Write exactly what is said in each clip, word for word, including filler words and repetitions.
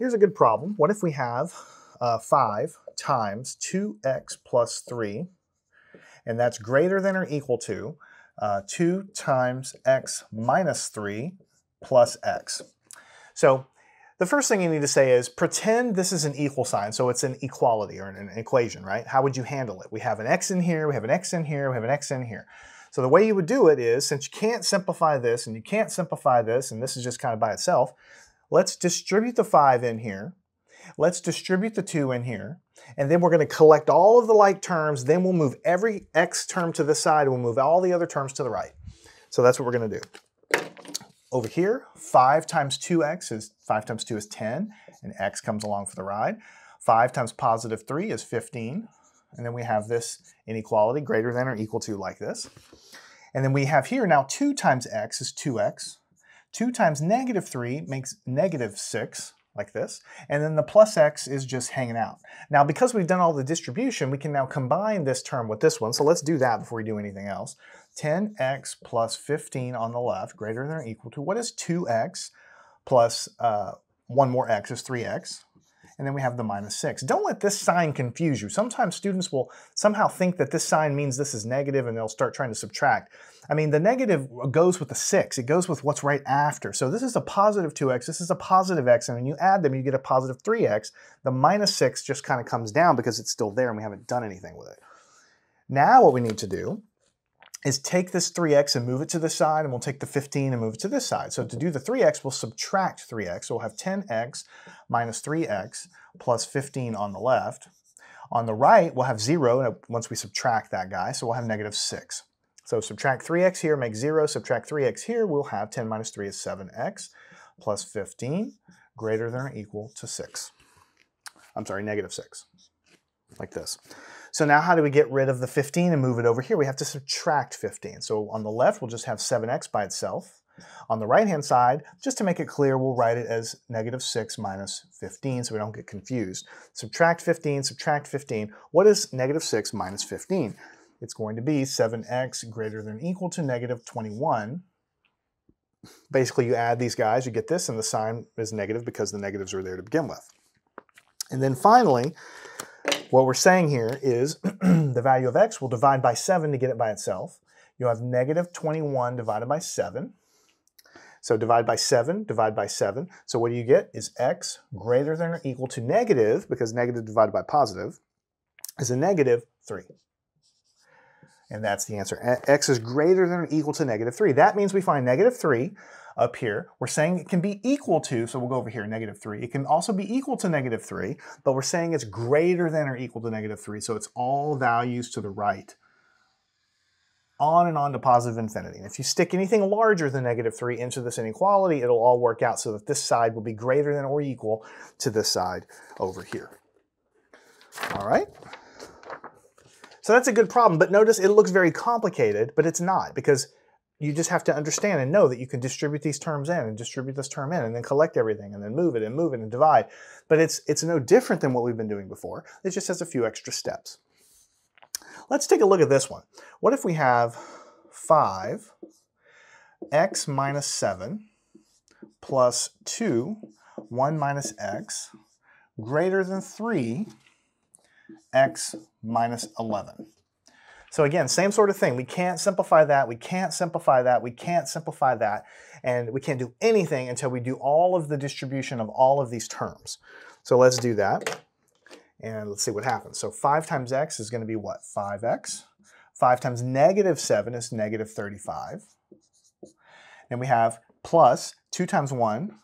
Here's a good problem. What if we have uh, five times two x plus three, and that's greater than or equal to uh, two times x minus three plus x. So the first thing you need to say is pretend this is an equal sign, so it's an equality or an equation, right? How would you handle it? We have an x in here, we have an x in here, we have an x in here. So the way you would do it is, since you can't simplify this, and you can't simplify this, and this is just kind of by itself, let's distribute the five in here, let's distribute the two in here, and then we're going to collect all of the like terms, then we'll move every x term to the side, and we'll move all the other terms to the right. So that's what we're going to do. Over here, five times two x is, five times two is ten, and x comes along for the ride. five times positive three is fifteen. And then we have this inequality greater than or equal to like this. And then we have here now two times x is two x. two times negative three makes negative six, like this. And then the plus x is just hanging out. Now because we've done all the distribution, we can now combine this term with this one. So let's do that before we do anything else. ten x plus fifteen on the left greater than or equal to, what is two x plus uh, one more x is three x. And then we have the minus six. Don't let this sign confuse you. Sometimes students will somehow think that this sign means this is negative and they'll start trying to subtract. I mean, the negative goes with the six. It goes with what's right after. So this is a positive two x, this is a positive x, and when you add them, you get a positive three x. The minus six just kind of comes down because it's still there and we haven't done anything with it. Now what we need to do is take this three x and move it to this side, and we'll take the fifteen and move it to this side. So to do the three x, we'll subtract three x. So we'll have ten x minus three x plus fifteen on the left. On the right, we'll have zero once we subtract that guy, so we'll have negative six. So subtract three x here, make zero, subtract three x here, we'll have ten minus three is seven x plus fifteen greater than or equal to six. I'm sorry, negative six, like this. So now how do we get rid of the fifteen and move it over here? We have to subtract fifteen. So on the left, we'll just have seven x by itself. On the right-hand side, just to make it clear, we'll write it as negative six minus fifteen so we don't get confused. Subtract fifteen, subtract fifteen. What is negative six minus fifteen? It's going to be seven x greater than or equal to negative twenty-one. Basically, you add these guys, you get this, and the sign is negative because the negatives are there to begin with. And then finally, what we're saying here is the value of x will divide by seven to get it by itself. You'll have negative twenty-one divided by seven. So divide by seven, divide by seven. So what do you get is x greater than or equal to negative, because negative divided by positive is a negative three. And that's the answer. X is greater than or equal to negative three. That means we find negative three up here. We're saying it can be equal to, so we'll go over here, negative three. It can also be equal to negative three, but we're saying it's greater than or equal to negative three, so it's all values to the right. On and on to positive infinity. And if you stick anything larger than negative three into this inequality, it'll all work out so that this side will be greater than or equal to this side over here. All right? So that's a good problem, but notice it looks very complicated, but it's not, because you just have to understand and know that you can distribute these terms in and distribute this term in and then collect everything and then move it and move it and divide. But it's, it's no different than what we've been doing before. It just has a few extra steps. Let's take a look at this one. What if we have five x minus seven plus two, one minus x, greater than three, x minus eleven. So again, same sort of thing. We can't simplify that, we can't simplify that, we can't simplify that, and we can't do anything until we do all of the distribution of all of these terms. So let's do that, and let's see what happens. So five times x is going to be what? five x. five times negative seven is negative thirty-five. Then we have plus two times one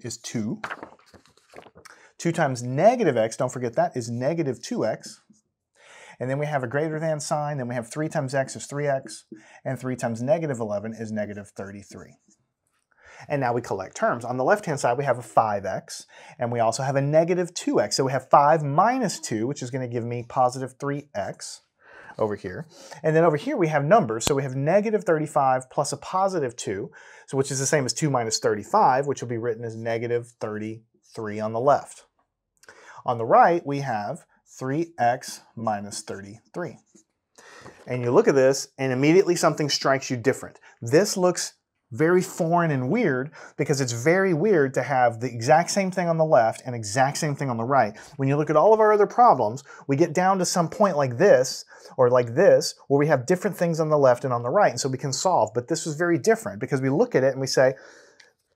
is two. two times negative x, don't forget that, is negative two x. And then we have a greater than sign, then we have three times x is three x, and three times negative eleven is negative thirty-three. And now we collect terms. On the left-hand side, we have a five x, and we also have a negative two x. So we have five minus two, which is going to give me positive three x over here. And then over here we have numbers, so we have negative thirty-five plus a positive two, so which is the same as two minus thirty-five, which will be written as negative thirty-three on the left. On the right, we have three x minus thirty-three. And you look at this, and immediately something strikes you different. This looks very foreign and weird, because it's very weird to have the exact same thing on the left and exact same thing on the right. When you look at all of our other problems, we get down to some point like this or like this where we have different things on the left and on the right, and so we can solve. But this was very different because we look at it and we say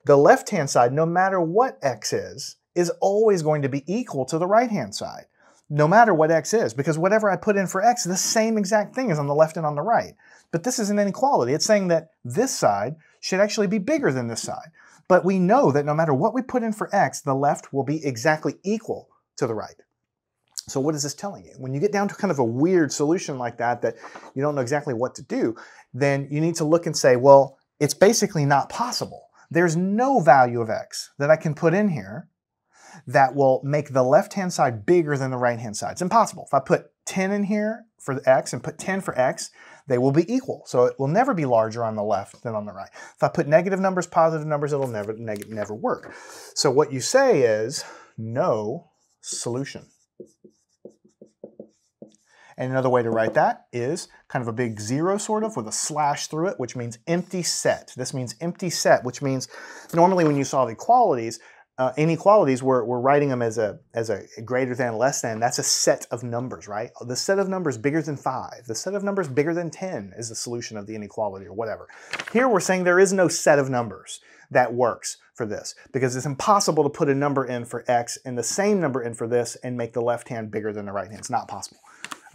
the left-hand side, no matter what x is, is always going to be equal to the right-hand side, no matter what x is, because whatever I put in for x, the same exact thing is on the left and on the right. But this is an inequality. It's saying that this side should actually be bigger than this side. But we know that no matter what we put in for x, the left will be exactly equal to the right. So what is this telling you? When you get down to kind of a weird solution like that, that you don't know exactly what to do, then you need to look and say, well, it's basically not possible. There's no value of x that I can put in here that will make the left-hand side bigger than the right-hand side. It's impossible. If I put ten in here for the x and put ten for x, they will be equal. So it will never be larger on the left than on the right. If I put negative numbers, positive numbers, it'll never, neg- never work. So what you say is no solution. And another way to write that is kind of a big zero sort of with a slash through it, which means empty set. This means empty set, which means normally when you solve equalities, Uh, inequalities, we're, we're writing them as a, as a greater than, less than. That's a set of numbers, right? The set of numbers bigger than five. The set of numbers bigger than ten is the solution of the inequality or whatever. Here we're saying there is no set of numbers that works for this, because it's impossible to put a number in for x and the same number in for this and make the left hand bigger than the right hand. It's not possible.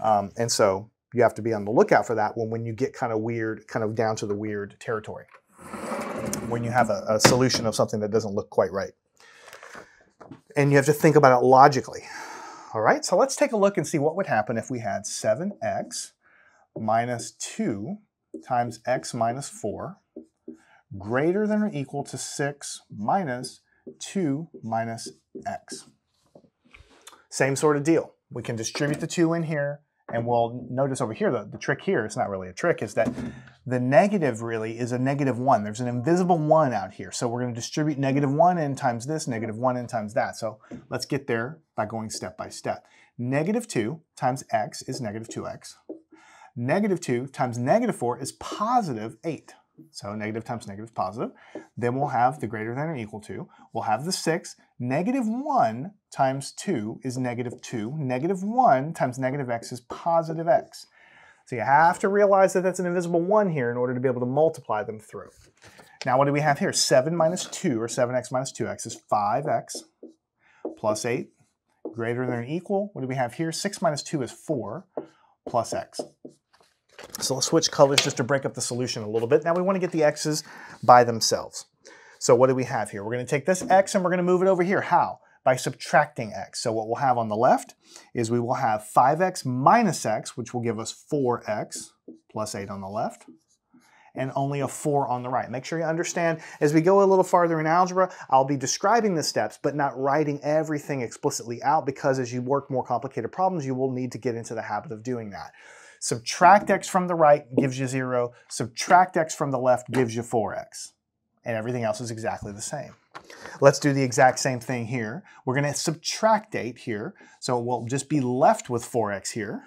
Um, and so you have to be on the lookout for that when, when you get kind of weird, kind of down to the weird territory, when you have a, a solution of something that doesn't look quite right. And you have to think about it logically. All right, so let's take a look and see what would happen if we had seven x minus two times x minus four greater than or equal to six minus two minus x. Same sort of deal. We can distribute the two in here, and we'll notice over here, the, the trick here, it's not really a trick, is that the negative really is a negative one. There's an invisible one out here. So we're going to distribute negative one n times this, negative one n times that. So let's get there by going step by step. Negative two times x is negative two x. Negative two times negative four is positive eight. So negative times negative, positive. Then we'll have the greater than or equal to. We'll have the six. Negative one times two is negative two. Negative one times negative x is positive x. So you have to realize that that's an invisible one here in order to be able to multiply them through. Now what do we have here? seven minus two, or seven x minus two x, is five x plus eight greater than or equal. What do we have here? six minus two is four plus x. So let's switch colors just to break up the solution a little bit. Now we want to get the x's by themselves. So what do we have here? We're going to take this x and we're going to move it over here. How? By subtracting x. So what we'll have on the left is we will have five x minus x, which will give us four x plus eight on the left, and only a four on the right. Make sure you understand, as we go a little farther in algebra, I'll be describing the steps, but not writing everything explicitly out, because as you work more complicated problems, you will need to get into the habit of doing that. Subtract x from the right gives you zero. Subtract x from the left gives you four x. And everything else is exactly the same. Let's do the exact same thing here. We're going to subtract eight here. So we'll just be left with four x here.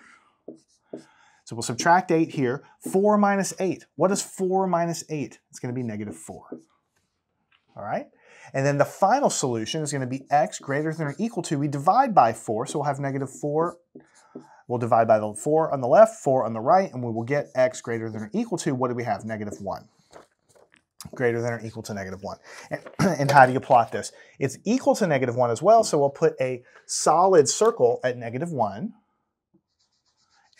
So we'll subtract eight here. four minus eight. What is four minus eight? It's going to be negative four. All right? And then the final solution is going to be x greater than or equal to. We divide by four, so we'll have negative four. We'll divide by the four on the left, four on the right, and we will get x greater than or equal to, what do we have? Negative one. Greater than or equal to negative one. And, and how do you plot this? It's equal to negative one as well, so we'll put a solid circle at negative one,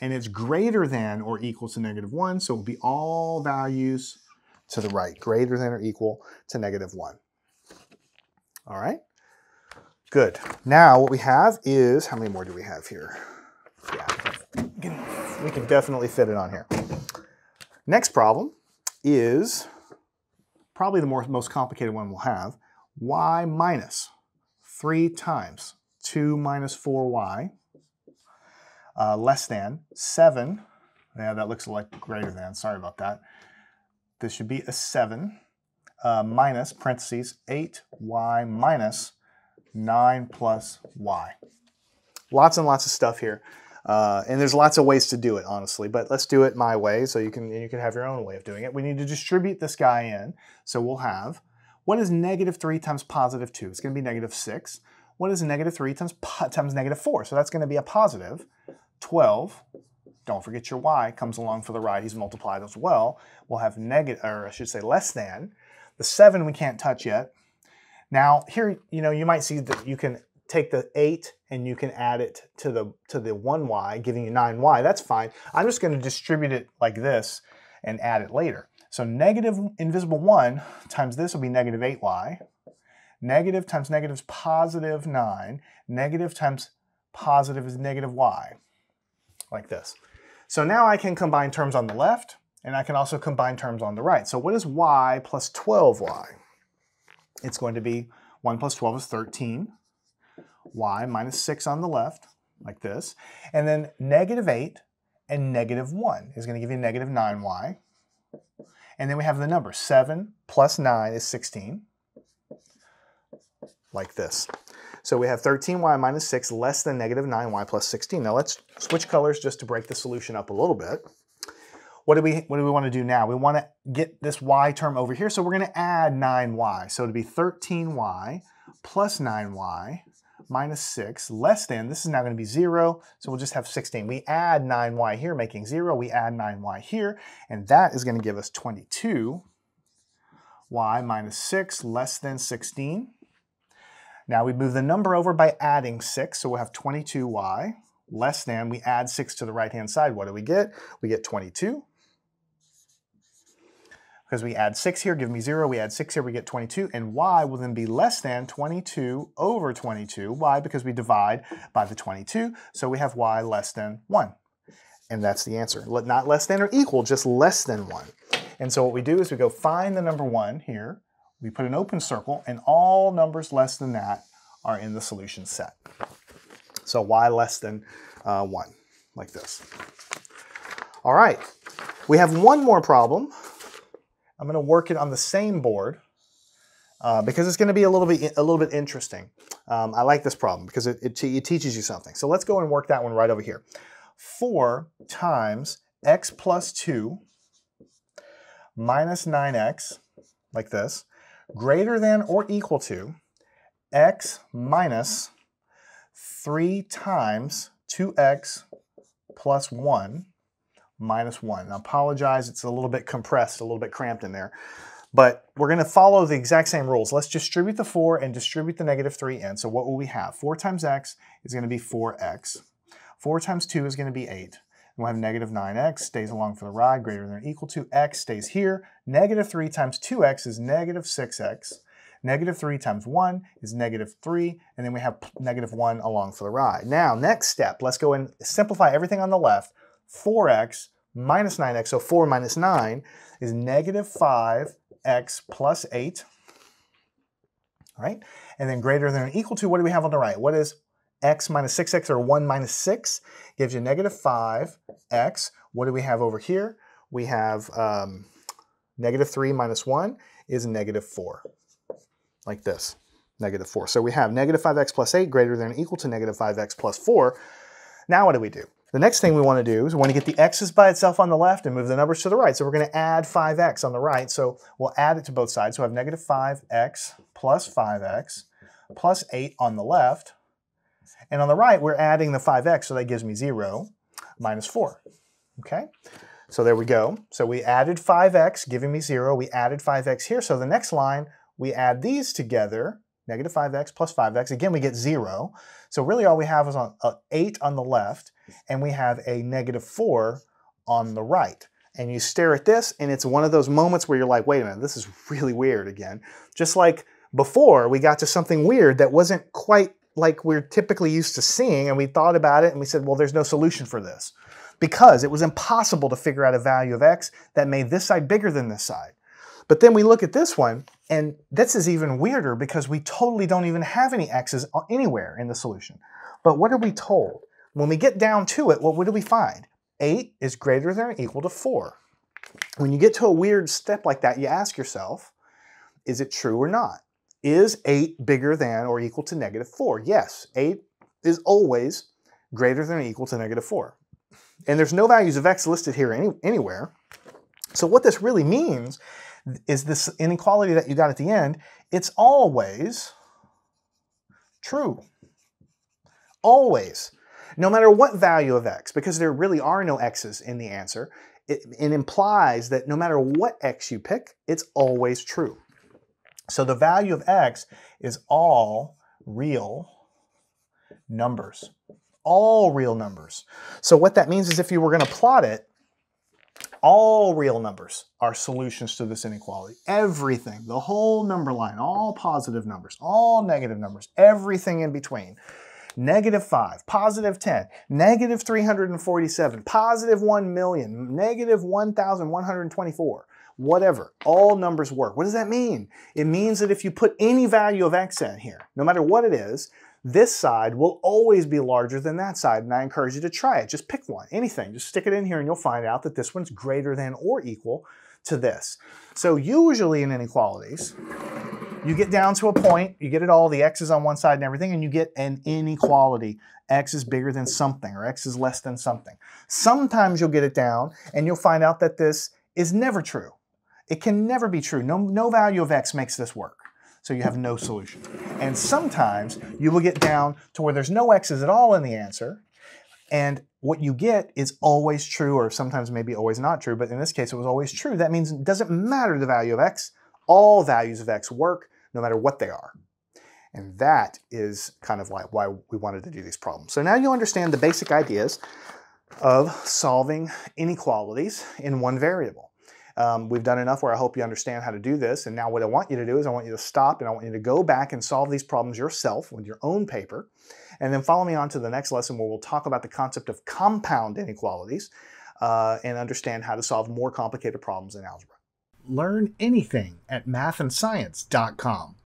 and it's greater than or equal to negative one, so it will be all values to the right, greater than or equal to negative one. All right? Good. Now what we have is, how many more do we have here? Yeah, we can definitely fit it on here. Next problem is probably the more, most complicated one we'll have. Y minus three times two minus four y uh, less than seven. Yeah, that looks like greater than. Sorry about that. This should be a seven uh, minus parentheses eight y minus nine plus y. Lots and lots of stuff here. Uh, and there's lots of ways to do it, honestly, but let's do it my way so you can, you can have your own way of doing it. We need to distribute this guy in, so we'll have, what is negative three times positive two? It's going to be negative six. What is negative three times, times negative four? So that's going to be a positive twelve. Don't forget your y comes along for the ride. He's multiplied as well. We'll have negative, or I should say less than. The seven we can't touch yet. Now here, you know, you might see that you can take the eight and you can add it to the, to the one y, giving you nine y. That's fine. I'm just going to distribute it like this and add it later. So negative invisible one times this will be negative eight y. Negative times negative is positive nine. Negative times positive is negative y, like this. So now I can combine terms on the left, and I can also combine terms on the right. So what is y plus twelve y? It's going to be one plus twelve is thirteen. Y minus six on the left, like this. And then negative eight and negative one is going to give you negative nine y. And then we have the number seven plus nine is sixteen, like this. So we have thirteen y minus six less than negative nine y plus sixteen. Now let's switch colors just to break the solution up a little bit. What do we, what do we want to do now? We want to get this y term over here, so we're going to add nine y. So it'll be thirteen y plus nine y minus six less than, this is now going to be zero, so we'll just have sixteen. We add nine y here, making zero. We add nine y here, and that is going to give us twenty-two y minus six less than sixteen. Now we move the number over by adding six, so we'll have twenty-two y less than, we add six to the right-hand side. What do we get? We get twenty-two. Because we add six here, give me zero, we add six here, we get twenty-two, and y will then be less than twenty-two over twenty-two. Why? Because we divide by the twenty-two, so we have y less than one. And that's the answer. Not less than or equal, just less than one. And so what we do is we go find the number one here, we put an open circle, and all numbers less than that are in the solution set. So y less than uh, one, like this. All right, we have one more problem. I'm going to work it on the same board uh, because it's going to be a little bit a little bit interesting. Um, I like this problem because it, it, it teaches you something. So let's go and work that one right over here. four times x plus two minus nine x, like this, greater than or equal to x minus three times two x plus one minus one. I apologize, it's a little bit compressed, a little bit cramped in there. But we're going to follow the exact same rules. Let's distribute the four and distribute the negative three in. So what will we have? four times x is going to be four x. four times two is going to be eight. And we'll have negative nine x stays along for the ride, greater than or equal to. X stays here. Negative three times two x is negative six x. Negative three times one is negative three, and then we have negative one along for the ride. Now, next step, let's go and simplify everything on the left. four x minus nine x, so four minus nine is negative five x plus eight, all right? And then greater than or equal to, what do we have on the right? What is x minus six x, or one minus six? Gives you negative five x. What do we have over here? We have um, negative three minus one is negative four. Like this, negative four. So we have negative five x plus eight greater than or equal to negative five x plus four. Now what do we do? The next thing we want to do is we want to get the x's by itself on the left and move the numbers to the right. So we're going to add five x on the right. So we'll add it to both sides. So we have negative five x plus five x plus eight on the left. And on the right, we're adding the five x, so that gives me zero minus four. Okay? So there we go. So we added five x, giving me zero. We added five x here. So the next line, we add these together, negative five x plus five x. Again, we get zero. So really all we have is on, uh, eight on the left, and we have a negative four on the right. And you stare at this, and it's one of those moments where you're like, wait a minute, this is really weird again. Just like before, we got to something weird that wasn't quite like we're typically used to seeing, and we thought about it, and we said, well, there's no solution for this. Because it was impossible to figure out a value of x that made this side bigger than this side. But then we look at this one, and this is even weirder because we totally don't even have any x's anywhere in the solution. But what are we told? When we get down to it, what do we find? eight is greater than or equal to four. When you get to a weird step like that, you ask yourself, is it true or not? Is eight bigger than or equal to negative four? Yes, eight is always greater than or equal to negative four. And there's no values of x listed here any, anywhere. So what this really means is this inequality that you got at the end, it's always true. Always. No matter what value of x, because there really are no x's in the answer, it, it implies that no matter what x you pick, it's always true. So the value of x is all real numbers. All real numbers. So what that means is if you were going to plot it, all real numbers are solutions to this inequality. Everything, the whole number line, all positive numbers, all negative numbers, everything in between. Negative five, positive ten, negative three hundred forty-seven, positive one million, negative one thousand one hundred twenty-four, whatever. All numbers work. What does that mean? It means that if you put any value of x in here, no matter what it is, this side will always be larger than that side, and I encourage you to try it. Just pick one, anything. Just stick it in here and you'll find out that this one's greater than or equal to this. So usually in inequalities, you get down to a point, you get it all, the x's on one side and everything, and you get an inequality. X is bigger than something, or x is less than something. Sometimes you'll get it down and you'll find out that this is never true. It can never be true. No, no value of x makes this work. So you have no solution. And sometimes you will get down to where there's no x's at all in the answer, and what you get is always true, or sometimes maybe always not true, but in this case it was always true. That means it doesn't matter the value of x, all values of x work, no matter what they are. And that is kind of why, why we wanted to do these problems. So now you understand the basic ideas of solving inequalities in one variable. Um, we've done enough where I hope you understand how to do this, and now what I want you to do is I want you to stop and I want you to go back and solve these problems yourself with your own paper, and then follow me on to the next lesson where we'll talk about the concept of compound inequalities uh, and understand how to solve more complicated problems in algebra. Learn anything at math and science dot com.